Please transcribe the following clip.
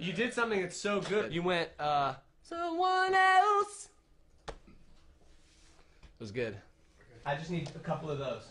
You did something that's so good. You went, someone else. It was good. I just need a couple of those.